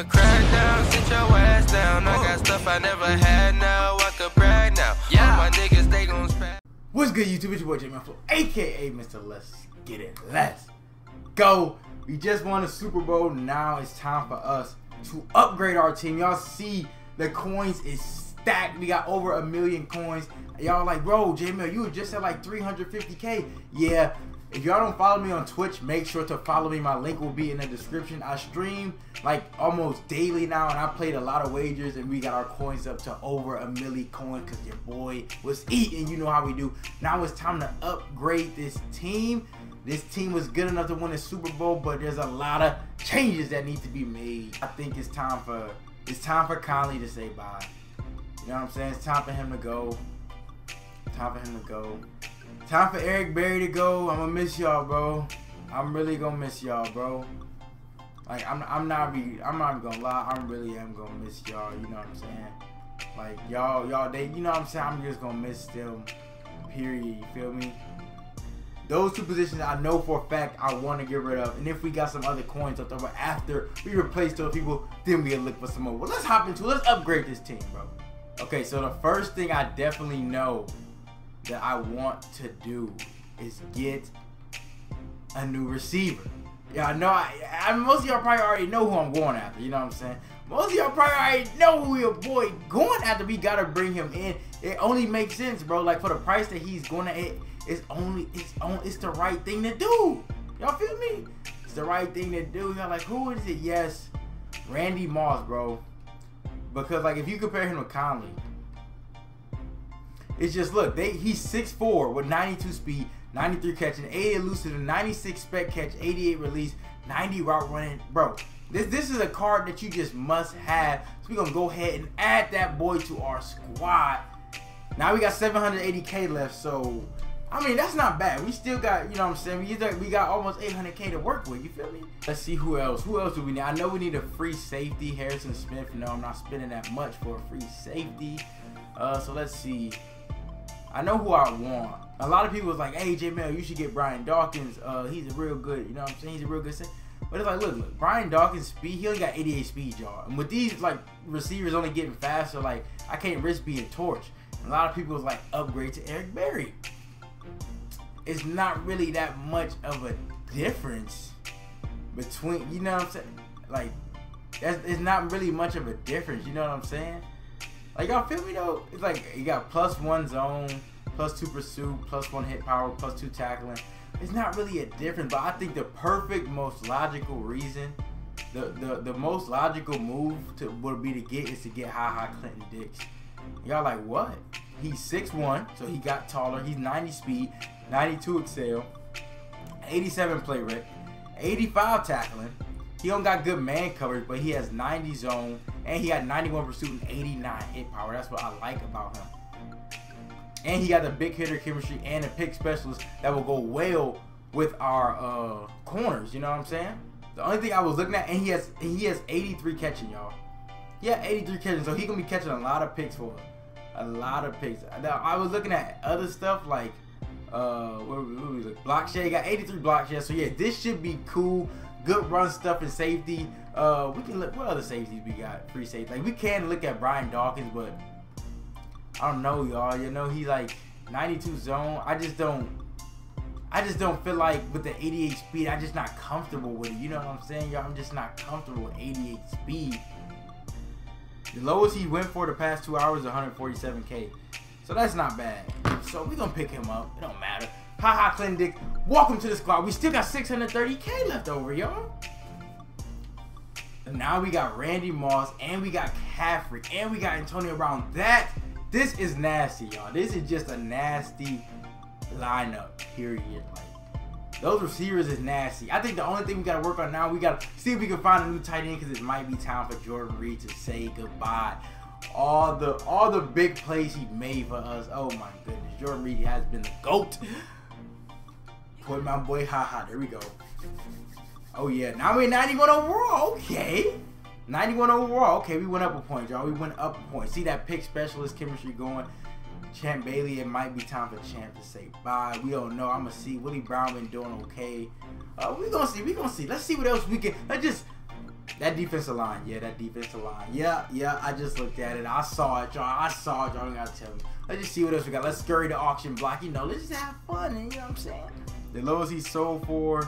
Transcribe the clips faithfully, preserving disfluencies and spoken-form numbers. I'ma crack down, sit your ass down. I got stuff I never had now. I could brag now. Yeah, my niggas, they gon' spaz. What's good, YouTube? It's your boy Jmellflo, aka Mister Let's Get It. Let's go. We just won the Super Bowl. Now it's time for us to upgrade our team. Y'all see the coins is stacked. We got over a million coins. Y'all like, bro, J-Mill, you were just at like three hundred fifty K. Yeah. If y'all don't follow me on Twitch, make sure to follow me. My link will be in the description. I stream like almost daily now, and I played a lot of wagers, and we got our coins up to over a milli coin because your boy was eating. You know how we do. Now it's time to upgrade this team. This team was good enough to win the Super Bowl, but there's a lot of changes that need to be made. I think it's time for it's time for Conley to say bye. You know what I'm saying? It's time for him to go. Time for him to go. Time for Eric Berry to go. I'm gonna miss y'all, bro. I'm really gonna miss y'all, bro. Like I'm, I'm not be, I'm not gonna lie. I really am gonna miss y'all. You know what I'm saying? Like y'all, y'all, they, you know what I'm saying? I'm just gonna miss them. Period. You feel me? Those two positions I know for a fact I want to get rid of. And if we got some other coins left over after we replace those people, then we'll look for some more. Well, let's hop into, let's upgrade this team, bro. Okay, so the first thing I definitely know that I want to do is get a new receiver. Yeah, I know, I, I mean, most of y'all probably already know who I'm going after, you know what I'm saying? Most of y'all probably already know who your boy going after. We gotta bring him in. It only makes sense, bro. Like, for the price that he's going to, it, it's only, it's on, it's the right thing to do. Y'all feel me? It's the right thing to do. Y'all like, who is it? Yes, Randy Moss, bro. Because, like, if you compare him with Conley, it's just, look, they, he's six four with ninety-two speed, ninety-three catching, eighty elusive, ninety-six spec catch, eighty-eight release, ninety route running. Bro, this this is a card that you just must have. So we're going to go ahead and add that boy to our squad. Now we got seven hundred eighty K left, so, I mean, that's not bad. We still got, you know what I'm saying, we, either, we got almost eight hundred K to work with, you feel me? Let's see who else. Who else do we need? I know we need a free safety, Harrison Smith. No, I'm not spending that much for a free safety. Uh, so let's see. I know who I want. A lot of people was like, hey, J-Mel, you should get Brian Dawkins. Uh, he's a real good, you know what I'm saying? He's a real good set. But it's like, look, look, Brian Dawkins' speed, he only got eighty-eight speed, y'all. And with these, like, receivers only getting faster, like, I can't risk being torched. A lot of people was like, upgrade to Eric Berry. It's not really that much of a difference between, you know what I'm saying? Like, that's, it's not really much of a difference, you know what I'm saying? Like, y'all feel me though? It's like you got plus one zone, plus two pursuit, plus one hit power, plus two tackling. It's not really a difference, but I think the perfect, most logical reason, the the, the most logical move to would be to get is to get Ha Ha Clinton-Dix. Y'all like, what? He's six one, so he got taller. He's ninety speed, ninety-two excel, eighty-seven play rate, eighty-five tackling. He don't got good man coverage, but he has ninety zone, and he got ninety-one pursuit and eighty-nine hit power. That's what I like about him. And he got the big hitter chemistry and the pick specialist that will go well with our uh, corners. You know what I'm saying? The only thing I was looking at, and he has and he has eighty-three catching, y'all. Yeah, eighty-three catching, so he gonna be catching a lot of picks for us. A lot of picks. Now, I was looking at other stuff like uh, what were we look? Block share. He got eighty-three block share. So yeah, this should be cool. Good run stuff and safety. Uh, we can look. What other safeties we got? Free safety. Like, we can look at Brian Dawkins, but I don't know, y'all. You know, he's like ninety-two zone. I just don't. I just don't feel like with the eighty-eight speed. I'm just not comfortable with it. You know what I'm saying, y'all? I'm just not comfortable with eighty-eight speed. The lowest he went for the past two hours, one forty-seven K. So that's not bad. So we gonna pick him up. It don't matter. Ha Ha Clinton-Dix, welcome to the squad. We still got six hundred thirty K left over, y'all. Now we got Randy Moss, and we got McCaffrey, and we got Antonio Brown. That, this is nasty, y'all. This is just a nasty lineup, period. Like, those receivers is nasty. I think the only thing we got to work on now, we got to see if we can find a new tight end, because it might be time for Jordan Reed to say goodbye. All the, all the big plays he made for us. Oh, my goodness. Jordan Reed has been the GOAT. Put my boy Ha Ha. There we go. Oh yeah, now we're ninety-one overall. Okay, ninety-one overall. Okay, we went up a point, y'all. We went up a point. See that pick specialist chemistry going. Champ Bailey. It might be time for Champ to say bye. We don't know. I'ma see. Willie Brown been doing okay. Uh, we gonna see. We gonna see. Let's see what else we can. Let's just That defensive line, yeah, that defensive line. Yeah, yeah, I just looked at it. I saw it, y'all. I saw it, y'all don't gotta tell me. Let's just see what else we got. Let's scurry the auction block. You know, let's just have fun, you know what I'm saying? The lowest he sold for,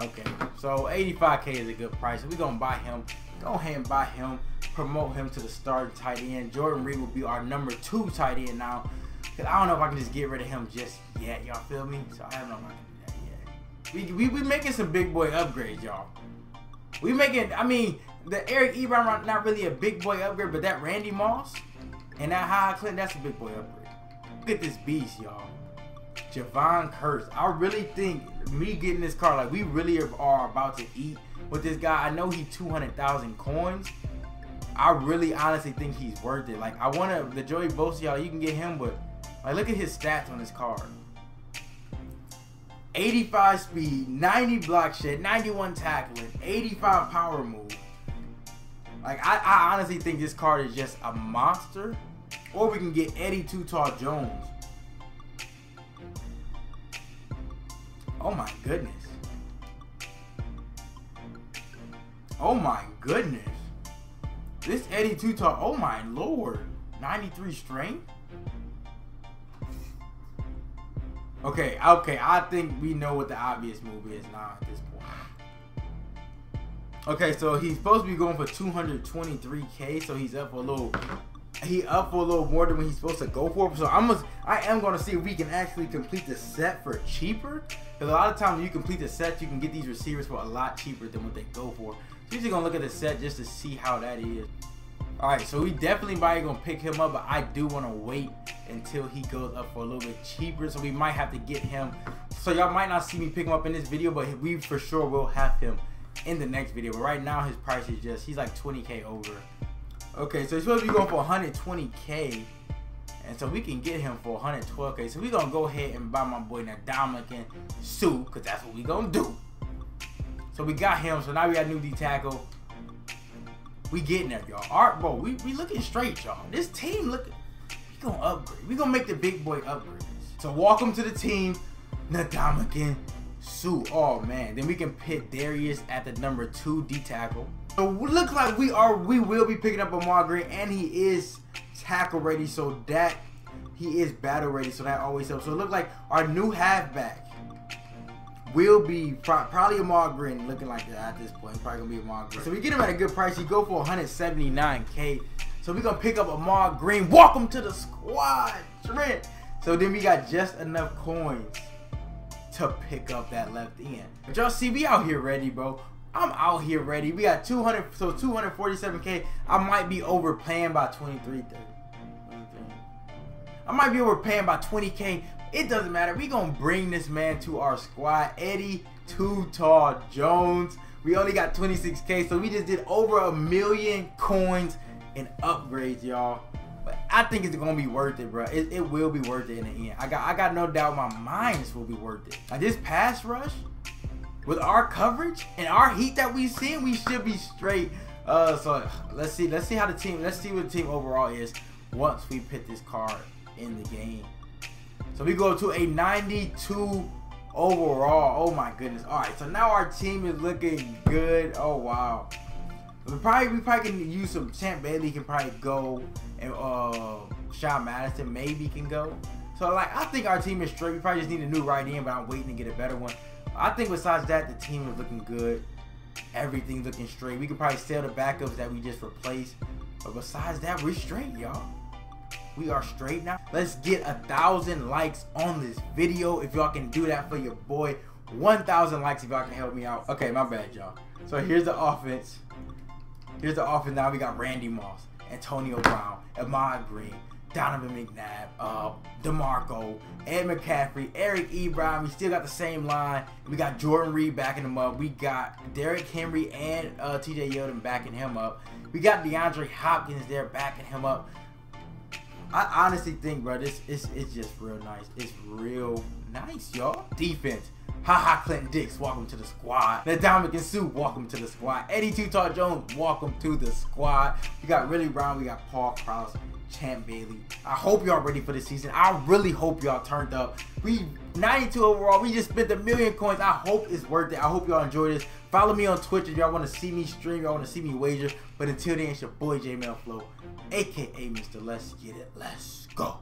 okay. So eighty-five K is a good price. We're gonna buy him. Go ahead and buy him. Promote him to the starting tight end. Jordan Reed will be our number two tight end now. Cause I don't know if I can just get rid of him just yet, y'all feel me? So I don't know if I can do that yet. We we, we making some big boy upgrades, y'all. We making, I mean, the Eric Ebron, not really a big boy upgrade, but that Randy Moss and that Ha Ha Clinton, that's a big boy upgrade. Look at this beast, y'all. Javon Kurtz. I really think me getting this card, like we really are about to eat with this guy. I know he two hundred thousand coins. I really honestly think he's worth it. Like I want to, the Joey Bosa, y'all, you can get him, but like look at his stats on this card. eighty-five speed, ninety block shed, ninety-one tackling, eighty-five power move. Like I, I honestly think this card is just a monster. Or we can get Eddie Too Tall Jones. Oh my goodness. Oh my goodness. This Eddie Too Tall, oh my lord. ninety-three strength? Okay, okay, I think we know what the obvious move is now at this point. Okay, so he's supposed to be going for two hundred twenty-three K, so he's up a little, he up for a little more than what he's supposed to go for. So I'm gonna, I am gonna see if we can actually complete the set for cheaper. Because a lot of times when you complete the set, you can get these receivers for a lot cheaper than what they go for. So you're just gonna look at the set just to see how that is. Alright, so we definitely probably gonna pick him up, but I do wanna wait until he goes up for a little bit cheaper. So we might have to get him. So y'all might not see me pick him up in this video, but we for sure will have him in the next video. But right now his price is just, he's like twenty K over. Okay, so he's supposed to be going for one hundred twenty K. And so we can get him for one hundred twelve K. So we're gonna go ahead and buy my boy Ndamukong Suh, cause that's what we gonna do. So we got him, so now we got a new D tackle. We getting there, y'all. All right, bro, we, we looking straight, y'all. This team looking, we gonna upgrade. We gonna make the big boy upgrades. So welcome to the team, Ndamukong Suh. Oh man, then we can pit Darius at the number two D tackle. So look like we are, we will be picking up Ahmad Green, and he is tackle ready, so that he is battle ready, so that always helps. So it look like our new halfback will be pro probably Ahmad Green, looking like that at this point. Probably gonna be Ahmad Green. So we get him at a good price. He go for one hundred seventy-nine K. So we gonna pick up Ahmad Green. Welcome to the squad, Trent. So then we got just enough coins to pick up that left end. But y'all see, we out here ready, bro. I'm out here ready. We got two hundred, so two hundred forty-seven K. I might be overpaying by twenty-three, thirty. I might be overpaying by twenty K. It doesn't matter. We're going to bring this man to our squad. Eddie Too Tall Jones. We only got twenty-six K, so we just did over a million coins and upgrades, y'all. But I think it's going to be worth it, bro. It, it will be worth it in the end. I got I got no doubt my minds will be worth it. Now, this pass rush, with our coverage and our heat that we've seen, we should be straight. Uh, so let's see. Let's see how the team, let's see what the team overall is once we put this card in the game. So we go to a ninety-two overall. Oh my goodness. All right, so now our team is looking good. Oh wow. We probably we probably can use some. Champ Bailey can probably go, and uh, Sean Madison maybe can go. So like I think our team is straight. We probably just need a new right end, but I'm waiting to get a better one. I think besides that, the team is looking good. Everything's looking straight. We could probably sell the backups that we just replaced. But besides that, we're straight, y'all. We are straight now. Let's get a thousand likes on this video if y'all can do that for your boy. one thousand likes if y'all can help me out. Okay, my bad, y'all. So here's the offense. Here's the offense now. We got Randy Moss, Antonio Brown, Ahmad Green, Donovan McNabb, uh, DeMarco, Ed McCaffrey, Eric Ebron. We still got the same line. We got Jordan Reed backing him up. We got Derrick Henry and uh, T J Yeldon backing him up. We got DeAndre Hopkins there backing him up. I honestly think, bro, this it's, it's just real nice. It's real Nice, y'all. Defense. Ha Ha Clinton-Dix, welcome to the squad. Ndamukong Suh, welcome to the squad. Eddie Too Tall Jones, welcome to the squad. We got Ridley Brown, we got Paul Krause, Champ Bailey. I hope y'all ready for the season. I really hope y'all turned up. We ninety-two overall. We just spent a million coins. I hope it's worth it. I hope y'all enjoy this. Follow me on Twitch if y'all want to see me stream. Y'all want to see me wager. But until then, it's your boy Jmellflo, aka Mister Let's Get It. Let's go.